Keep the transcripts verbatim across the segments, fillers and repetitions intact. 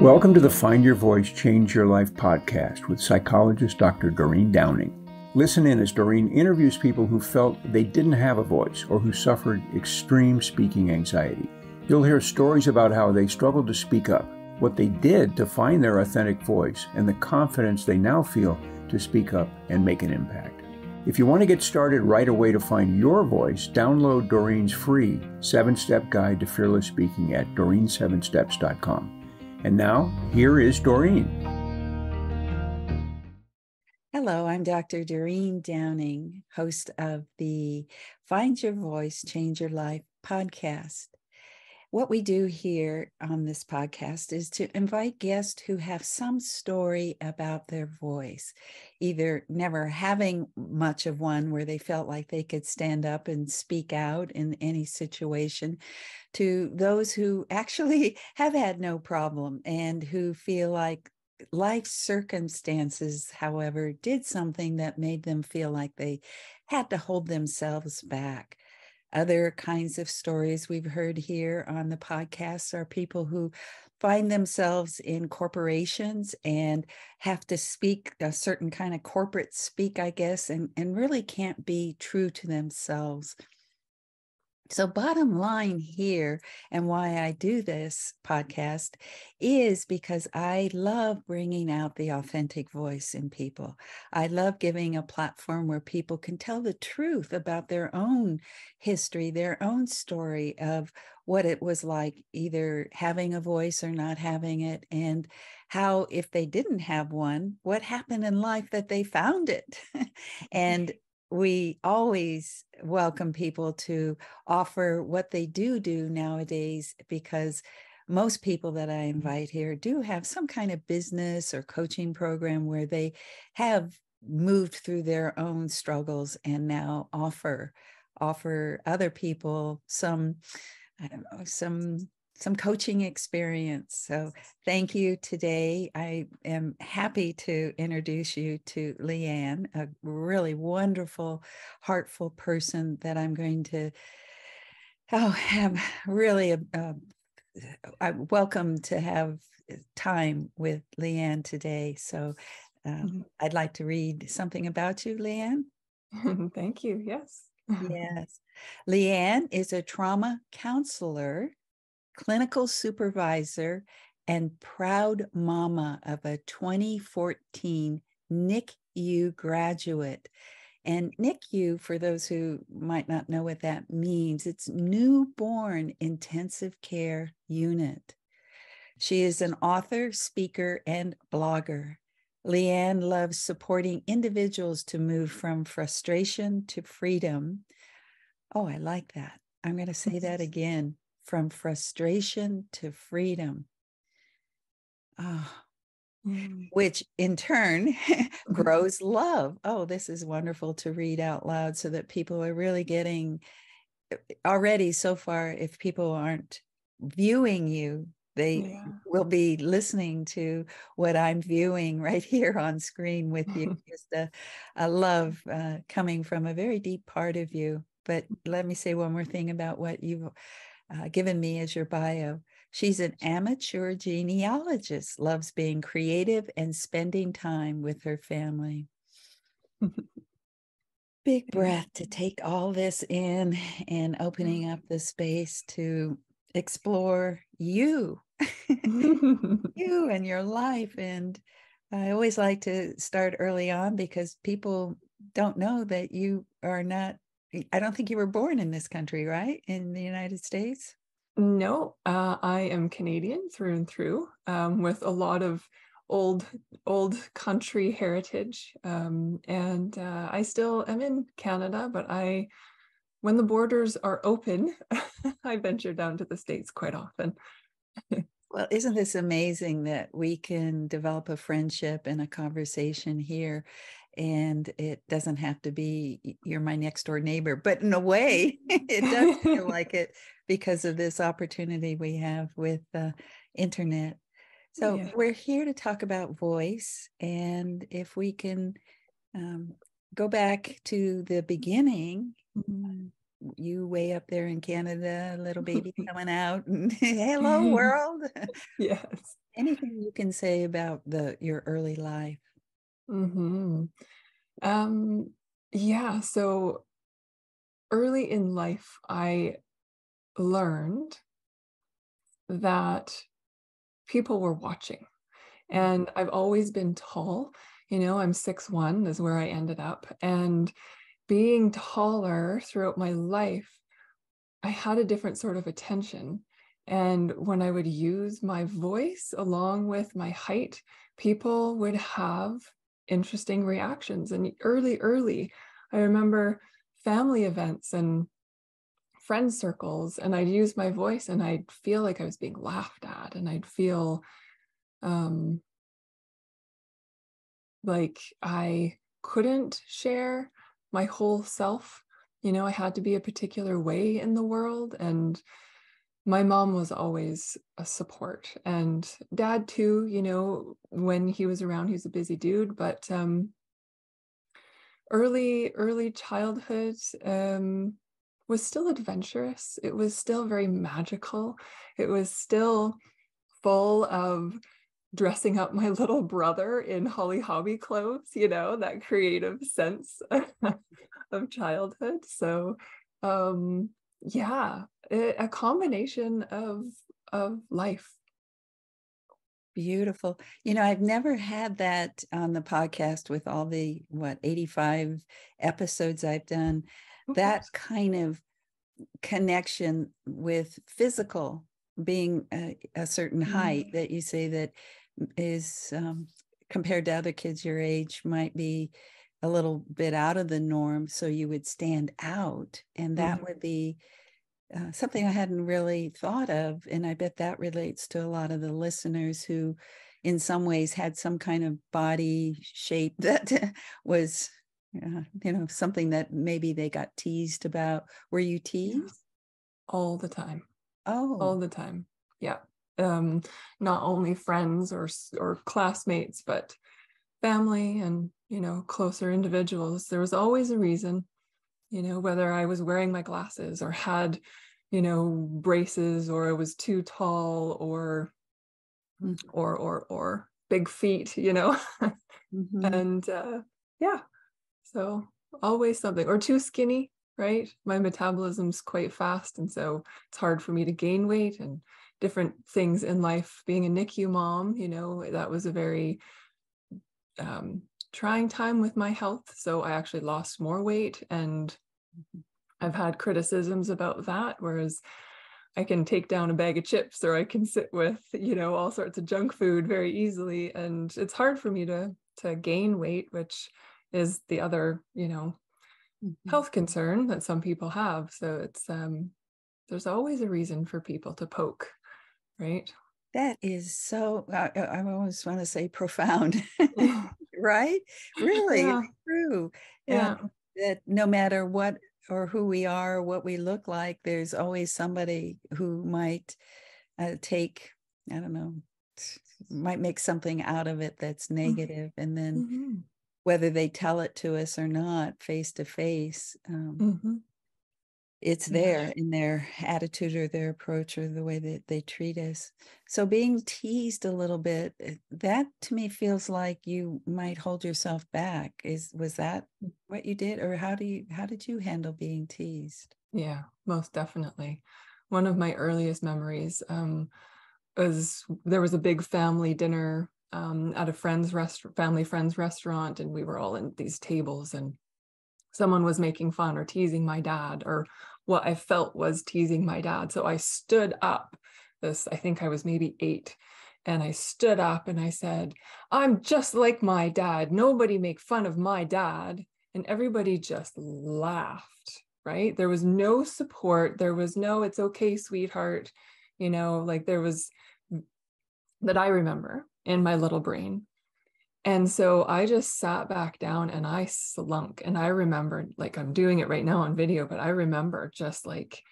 Welcome to the Find Your Voice, Change Your Life podcast with psychologist Doctor Doreen Downing. Listen in as Doreen interviews people who felt they didn't have a voice or who suffered extreme speaking anxiety. You'll hear stories about how they struggled to speak up, what they did to find their authentic voice, and the confidence they now feel to speak up and make an impact. If you want to get started right away to find your voice, download Doreen's free seven-step guide to fearless speaking at Doreen seven steps dot com. And now, here is Doreen. Hello, I'm Doctor Doreen Downing, host of the Find Your Voice, Change Your Life podcast. What we do here on this podcast is to invite guests who have some story about their voice, either never having much of one where they felt like they could stand up and speak out in any situation, to those who actually have had no problem and who feel like life circumstances, however, did something that made them feel like they had to hold themselves back. Other kinds of stories we've heard here on the podcast are people who find themselves in corporations and have to speak a certain kind of corporate speak, I guess, and, and really can't be true to themselves. So bottom line here, and why I do this podcast, is because I love bringing out the authentic voice in people. I love giving a platform where people can tell the truth about their own history, their own story of what it was like either having a voice or not having it, and how, if they didn't have one, what happened in life that they found it. And we always welcome people to offer what they do do nowadays, because most people that I invite here do have some kind of business or coaching program where they have moved through their own struggles and now offer offer other people some, I don't know, some some coaching experience. So thank you today. I am happy to introduce you to Leanne, a really wonderful, heartful person that I'm going to oh, have really a, a, I'm welcome to have time with Leanne today. So um, mm-hmm. I'd like to read something about you, Leanne. Thank you. Yes. Yes. Leanne is a trauma counselor, clinical supervisor, and proud mama of a twenty fourteen N I C U graduate. And N I C U, for those who might not know what that means, it's Newborn Intensive Care Unit. She is an author, speaker, and blogger. Leanne loves supporting individuals to move from frustration to freedom. Oh, I like that. I'm going to say that again. From frustration to freedom, oh, mm. which in turn grows love. Oh, this is wonderful to read out loud so that people are really getting already so far. If people aren't viewing you, they yeah. will be listening to what I'm viewing right here on screen with you. Just a, a love uh, coming from a very deep part of you. But let me say one more thing about what you've Uh, given me as your bio. She's an amateur genealogist, loves being creative and spending time with her family. Big breath to take all this in and opening up the space to explore you, you and your life. And I always like to start early on because people don't know that you are not I don't think you were born in this country, right? In the United States? No, uh, I am Canadian through and through, um, with a lot of old, old country heritage. Um, and uh, I still am in Canada, but I, when the borders are open, I venture down to the States quite often. Well, isn't this amazing that we can develop a friendship and a conversation here? And it doesn't have to be, you're my next door neighbor, but in a way, it does feel like it because of this opportunity we have with the uh, internet. So yeah. We're here to talk about voice. And if we can um, go back to the beginning, mm-hmm. you way up there in Canada, little baby coming out, and hello world. Yes. Anything you can say about the your early life? Mm-hmm. Um, yeah, so early in life, I learned that people were watching. And I've always been tall. You know, I'm six one is where I ended up. And being taller throughout my life, I had a different sort of attention. And when I would use my voice along with my height, people would have interesting reactions. And early, early, I remember family events and friend circles, and I'd use my voice and I'd feel like I was being laughed at, and I'd feel um, like I couldn't share my whole self. You know, I had to be a particular way in the world. And my mom was always a support, and dad too, you know, when he was around, he was a busy dude, but um, early, early childhood um, was still adventurous. It was still very magical. It was still full of dressing up my little brother in Holly Hobby clothes, you know, that creative sense of childhood. So um, yeah, it, a combination of, of life. Beautiful. You know, I've never had that on the podcast with all the, what, eighty-five episodes I've done, okay. That kind of connection with physical being a, a certain height mm-hmm. that you say that is um, compared to other kids your age might be a little bit out of the norm. So you would stand out, and that mm-hmm. would be Uh, something I hadn't really thought of, and I bet that relates to a lot of the listeners who in some ways had some kind of body shape that was, uh, you know, something that maybe they got teased about. Were you teased? All the time. Oh. All the time. Yeah. Um, not only friends or or classmates, but family and, you know, closer individuals. There was always a reason. You know, whether I was wearing my glasses or had, you know, braces, or I was too tall, or, mm-hmm. or, or, or big feet, you know, mm-hmm. and uh, yeah, so always something, or too skinny, right? My metabolism's quite fast, and so it's hard for me to gain weight, and different things in life. Being a N I C U mom, you know, that was a very um, trying time with my health. So I actually lost more weight, and I've had criticisms about that, whereas I can take down a bag of chips, or I can sit with, you know, all sorts of junk food very easily. And it's hard for me to, to gain weight, which is the other, you know, mm-hmm. health concern that some people have. So it's, um, there's always a reason for people to poke, right? That is so, I, I always want to say profound. Right? Really, yeah. It's true. Yeah. And that no matter what or who we are, or what we look like, there's always somebody who might uh, take, I don't know, might make something out of it that's negative. Mm-hmm. And then mm-hmm. whether they tell it to us or not, face to face, um, mm-hmm. it's there yeah. in their attitude or their approach or the way that they treat us. So being teased a little bit, that to me feels like you might hold yourself back. Is, was that what you did? Or how do you, how did you handle being teased? Yeah, most definitely. One of my earliest memories um, was there was a big family dinner um, at a friend's rest- family friend's restaurant. And we were all in these tables, and someone was making fun or teasing my dad, or what I felt was teasing my dad. So I stood up, this, I think I was maybe eight, and I stood up and I said, "I'm just like my dad. Nobody make fun of my dad." And everybody just laughed, right? There was no support. There was no, "It's okay, sweetheart." You know, like there was that I remember in my little brain. And so I just sat back down and I slunk. And I remembered, like I'm doing it right now on video, but I remember just like,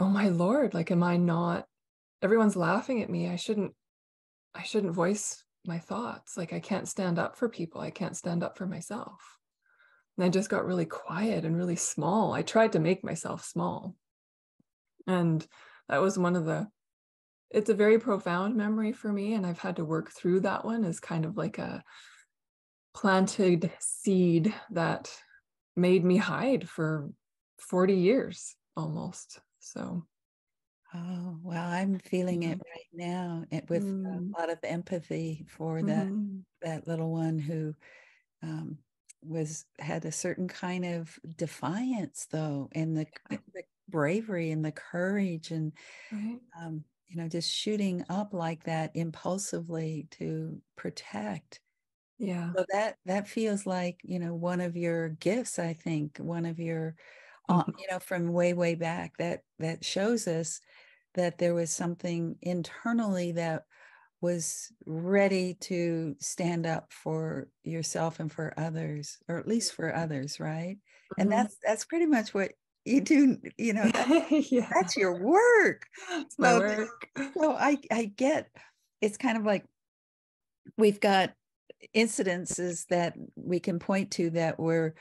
oh my Lord, like, am I not, everyone's laughing at me. I shouldn't, I shouldn't voice my thoughts. Like I can't stand up for people. I can't stand up for myself. And I just got really quiet and really small. I tried to make myself small. And that was one of the it's a very profound memory for me, and I've had to work through that one as kind of like a planted seed that made me hide for forty years almost. So. Oh, well, I'm feeling it right now it, with mm. a lot of empathy for that, mm. that little one who um, was had a certain kind of defiance, though, and the, the bravery and the courage and, right. um, you know, just shooting up like that impulsively to protect. Yeah. So that, that feels like, you know, one of your gifts, I think, one of your Um, you know, from way, way back, that that shows us that there was something internally that was ready to stand up for yourself and for others, or at least for others, right? Mm-hmm. And that's that's pretty much what you do, you know, that's, yeah. that's your work. It's my so, work. So I, I get, it's kind of like we've got incidences that we can point to that were,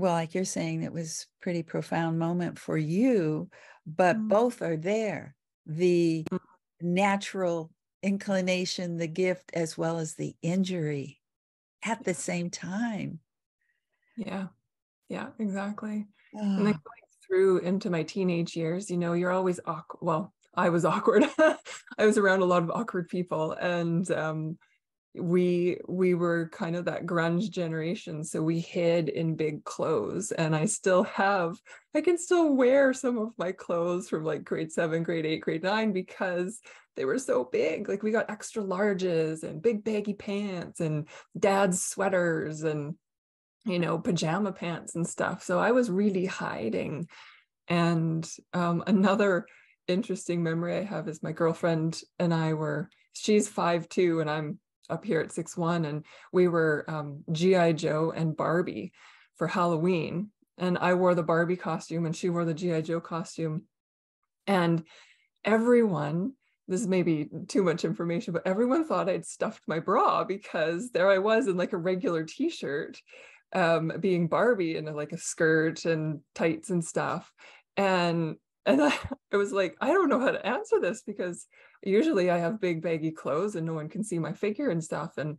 well, like you're saying, that was a pretty profound moment for you, but mm. both are there. The mm. natural inclination, the gift, as well as the injury at the same time. Yeah, yeah, exactly. Oh. And then going through into my teenage years, you know, you're always awkward. Well, I was awkward. I was around a lot of awkward people, and um we we were kind of that grunge generation, so we hid in big clothes, and I still have I can still wear some of my clothes from like grade seven, grade eight, grade nine, because they were so big. Like we got extra larges and big baggy pants and dad's sweaters and, you know, pajama pants and stuff. So I was really hiding. And um, another interesting memory I have is my girlfriend and I were, she's five two and I'm up here at six one, and we were um, G I Joe and Barbie for Halloween. And I wore the Barbie costume and she wore the G I Joe costume. And everyone, this is maybe too much information, but everyone thought I'd stuffed my bra, because there I was in like a regular t-shirt, um, being Barbie, in like a skirt and tights and stuff. And And I, I was like, I don't know how to answer this, because usually I have big baggy clothes and no one can see my figure and stuff. And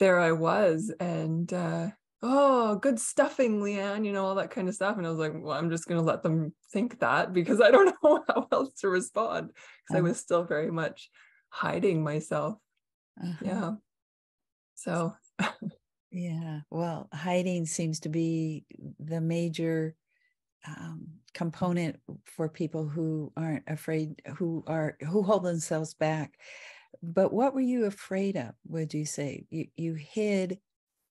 there I was, and, uh, oh, good stuffing, Leanne, you know, all that kind of stuff. And I was like, well, I'm just going to let them think that, because I don't know how else to respond, because uh-huh. I was still very much hiding myself. Uh-huh. Yeah. So. Yeah. Well, hiding seems to be the major Um, component for people who aren't afraid, who are who hold themselves back. But what were you afraid of, would you say? You you hid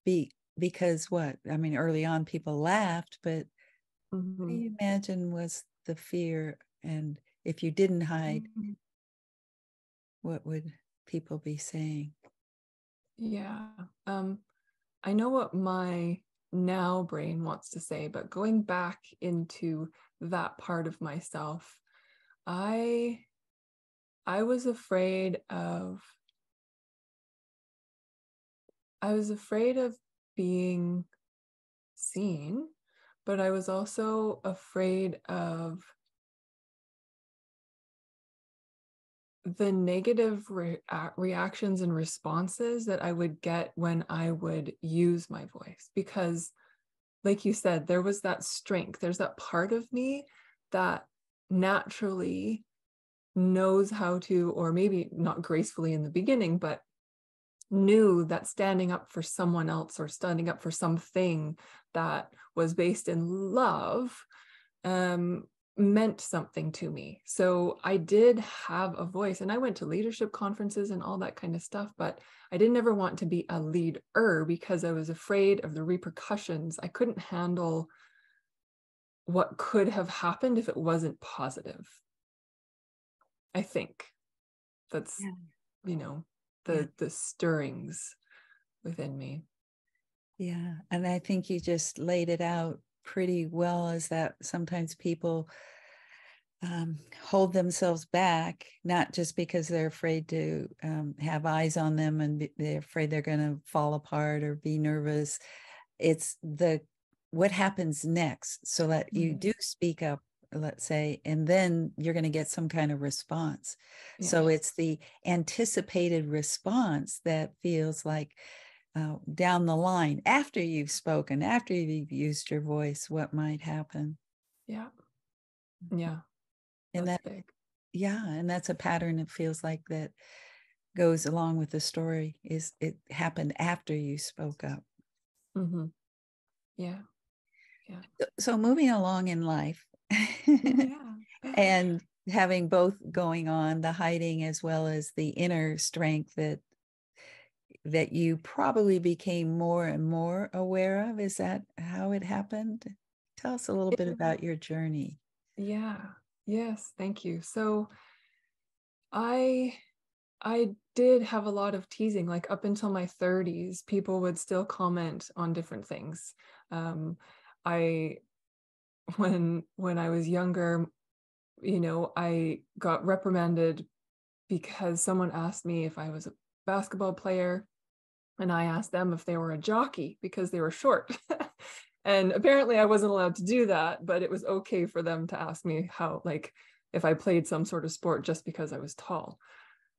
be, because what? I mean, early on people laughed, but mm-hmm. what do you imagine was the fear? And if you didn't hide, mm-hmm. what would people be saying? Yeah. Um, I know what my now brain wants to say, but going back into that part of myself, I I was afraid of I was afraid of being seen, but I was also afraid of the negative re- reactions and responses that I would get when I would use my voice. Because like you said, there was that strength, there's that part of me that naturally knows how to, or maybe not gracefully in the beginning, but knew that standing up for someone else or standing up for something that was based in love, um, meant something to me. So I did have a voice, and I went to leadership conferences and all that kind of stuff, but I didn't ever want to be a leader, because I was afraid of the repercussions. I couldn't handle what could have happened if it wasn't positive. I think that's, yeah. you know, the, yeah. the stirrings within me. Yeah. And I think you just laid it out pretty well, is that sometimes people um, hold themselves back, not just because they're afraid to um, have eyes on them and be, they're afraid they're going to fall apart or be nervous. It's the what happens next, so that you do speak up let's say, and then you're going to get some kind of response. Yeah. So it's the anticipated response that feels like uh, down the line, after you've spoken, after you've used your voice, what might happen. Yeah. Yeah. And that's that, big. Yeah. And that's a pattern. It feels like that goes along with the story, is it happened after you spoke up. Mm-hmm. Yeah. Yeah. So, so moving along in life, yeah. and having both going on, the hiding as well as the inner strength that that you probably became more and more aware of. Is that how it happened? Tell us a little bit about your journey. Yeah. Yes. Thank you. So I, I did have a lot of teasing, like up until my thirties, people would still comment on different things. Um, I, when, when I was younger, you know, I got reprimanded because someone asked me if I was a basketball player, and I asked them if they were a jockey because they were short. And apparently I wasn't allowed to do that, but it was okay for them to ask me how, like, if I played some sort of sport just because I was tall.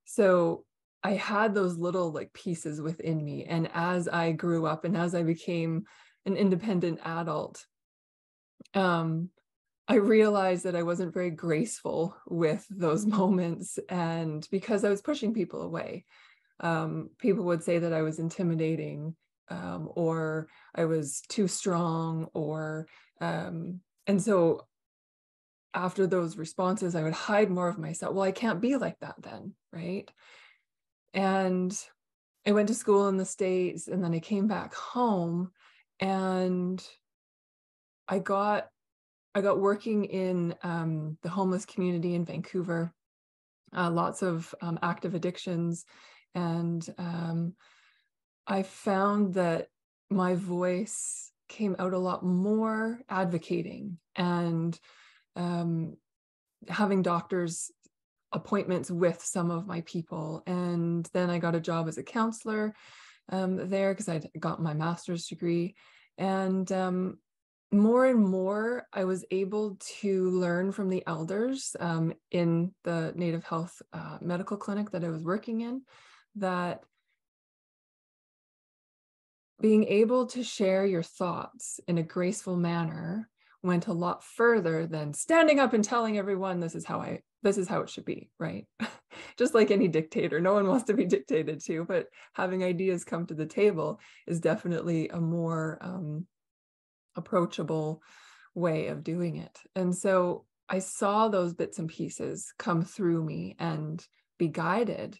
So I had those little like pieces within me. And as I grew up and as I became an independent adult, um, I realized that I wasn't very graceful with those moments. And because I was pushing people away, um, people would say that I was intimidating, Um, or I was too strong, or, um, and so after those responses, I would hide more of myself. Well, I can't be like that then, right? And I went to school in the States, and then I came back home, and I got, I got working in um, the homeless community in Vancouver, uh, lots of um, active addictions, and um, I found that my voice came out a lot more advocating, and um, having doctors' appointments with some of my people. And then I got a job as a counselor um, there because I got my master's degree. And um, more and more, I was able to learn from the elders um, in the Native Health uh, medical clinic that I was working in, that being able to share your thoughts in a graceful manner went a lot further than standing up and telling everyone, this is how I, this is how it should be, right? Just like any dictator, no one wants to be dictated to, but having ideas come to the table is definitely a more um, approachable way of doing it. And so I saw those bits and pieces come through me and be guided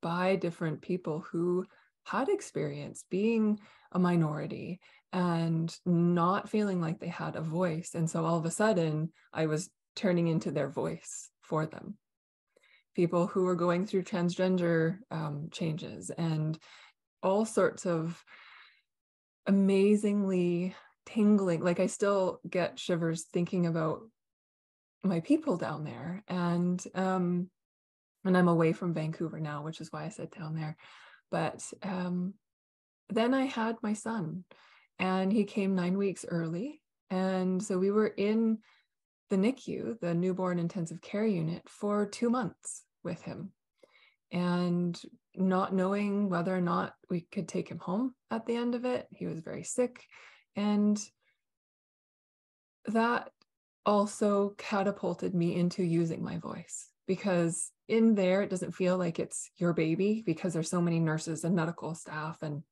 by different people who had experience being a minority and not feeling like they had a voice. And so all of a sudden I was turning into their voice for them. People who were going through transgender um, changes and all sorts of amazingly tingling, like I still get shivers thinking about my people down there. And, um, and I'm away from Vancouver now, which is why I said down there. But um, then I had my son, and he came nine weeks early. And so we were in the N I C U, the newborn intensive care unit, for two months with him, and not knowing whether or not we could take him home at the end of it. He was very sick. And that also catapulted me into using my voice, because in there, it doesn't feel like it's your baby, because there's so many nurses and medical staff and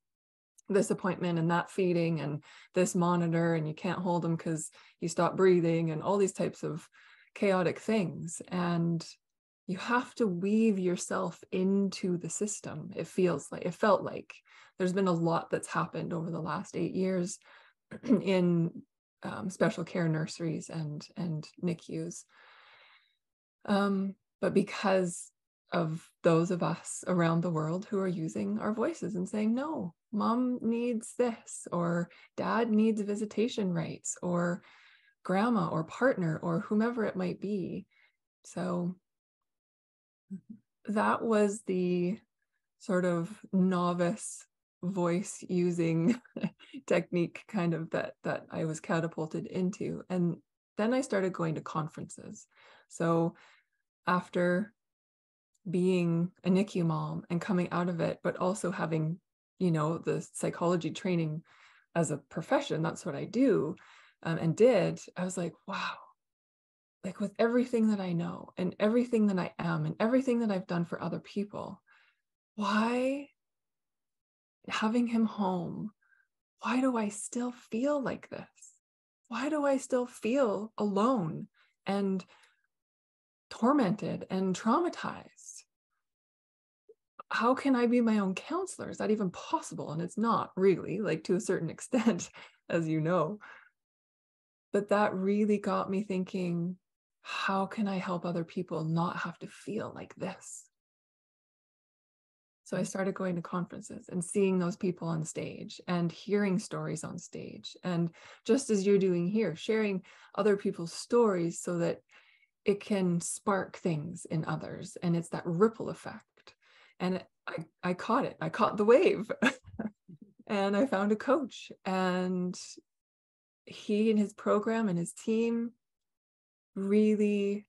this appointment and that feeding and this monitor, and you can't hold him because you stop breathing and all these types of chaotic things. And you have to weave yourself into the system. It feels like, it felt like there's been a lot that's happened over the last eight years in um, special care nurseries and, and N I C Us. Um, But because of those of us around the world who are using our voices and saying, no, mom needs this, or dad needs visitation rights, or grandma or partner or whomever it might be. So that was the sort of novice voice using technique kind of that, that I was catapulted into. And Then I started going to conferences. So after being a NICU mom and coming out of it, but also having, you know, the psychology training as a profession, that's what I do um, and did, I was like, wow, like with everything that I know and everything that I am and everything that I've done for other people, why having him home, why do I still feel like this? Why do I still feel alone and tormented and traumatized? How can I be my own counselor? Is that even possible? And it's not really, like, to a certain extent, as you know. But that really got me thinking, how can I help other people not have to feel like this? So I started going to conferences and seeing those people on stage and hearing stories on stage. And just as you're doing here, sharing other people's stories so that it can spark things in others. And it's that ripple effect. And I, I caught it. I caught the wave. And I found a coach. And he and his program and his team really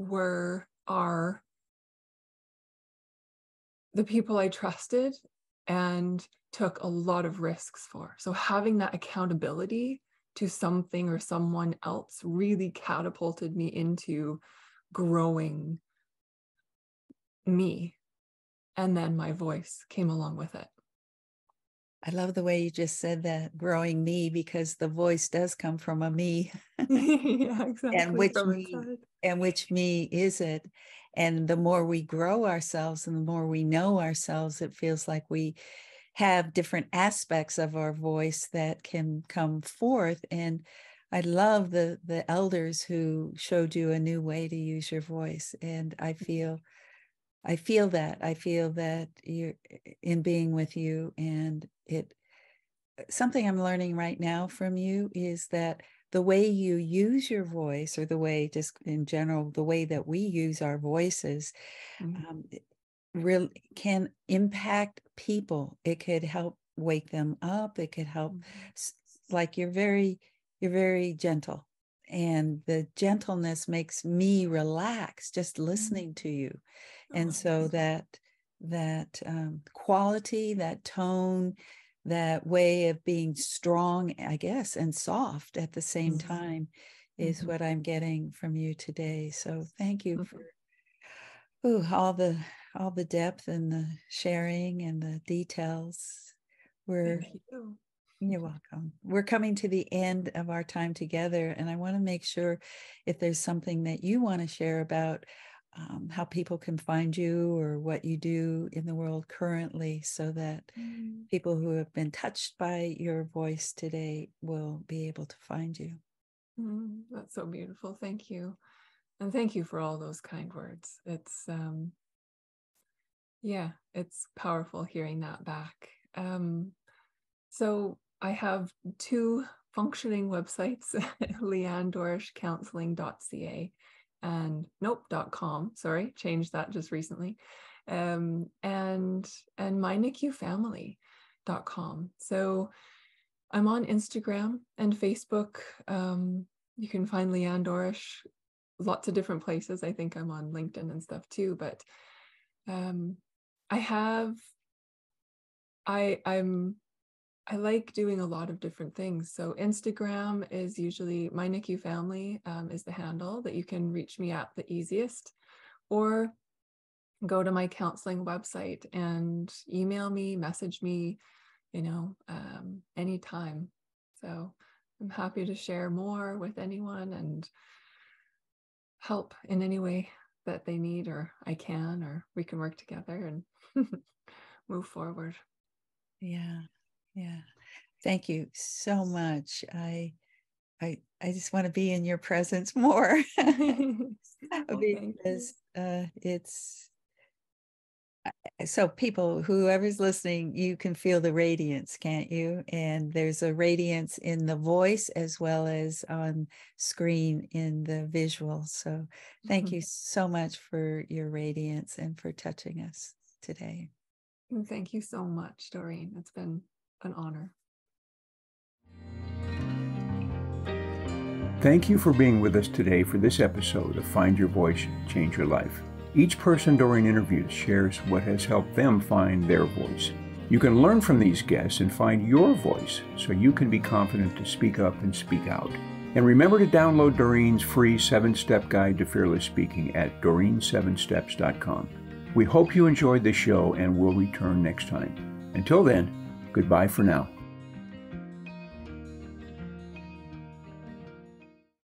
were our the people I trusted and took a lot of risks for. So having that accountability to something or someone else really catapulted me into growing me. And then my voice came along with it. I love the way you just said that, growing me, because the voice does come from a me. Yeah, exactly. And which me, and which me is it? And the more we grow ourselves and the more we know ourselves, it feels like we have different aspects of our voice that can come forth. And I love the, the elders who showed you a new way to use your voice. And I feel, I feel that, I feel that you're in being with you. And it, something I'm learning right now from you is that the way you use your voice, or the way just in general, the way that we use our voices mm-hmm. um, really can impact people. It could help wake them up. It could help, mm-hmm. like you're very, you're very gentle. And the gentleness makes me relax just listening to you. Oh, and so that, that um, quality, that tone, that way of being strong, I guess, and soft at the same time is mm-hmm. what I'm getting from you today. So thank you for ooh, all the all the depth and the sharing and the details. We're thank you. You're welcome. We're coming to the end of our time together, and I want to make sure if there's something that you want to share about Um, how people can find you or what you do in the world currently, so that mm. people who have been touched by your voice today will be able to find you. Mm, that's so beautiful. Thank you. And thank you for all those kind words. It's, um, yeah, it's powerful hearing that back. Um, so I have two functioning websites, Leanne Dorish counseling dot c a and nope dot com, sorry, changed that just recently, um, and and my N I C U family dot com. So I'm on Instagram and Facebook. Um, you can find Leanne Dorish lots of different places. I think I'm on LinkedIn and stuff too. But um, I have, I I'm I like doing a lot of different things. So Instagram is usually my NICU family um, is the handle that you can reach me at the easiest, or go to my counseling website and email me, message me, you know, um, anytime. So I'm happy to share more with anyone and help in any way that they need, or I can, or we can work together and move forward. Yeah. Yeah. Thank you so much. I, I, I just want to be in your presence more because uh, it's so people, whoever's listening, you can feel the radiance, can't you? And there's a radiance in the voice as well as on screen in the visual. So thank mm-hmm. you so much for your radiance and for touching us today. Thank you so much, Doreen. It's been an honor. Thank you for being with us today for this episode of Find Your Voice, Change Your Life. Each person Doreen interviews shares what has helped them find their voice. You can learn from these guests and find your voice so you can be confident to speak up and speak out. And remember to download Doreen's free seven-step guide to fearless speaking at Doreen seven steps dot com. We hope you enjoyed the show and will return next time. Until then, goodbye for now.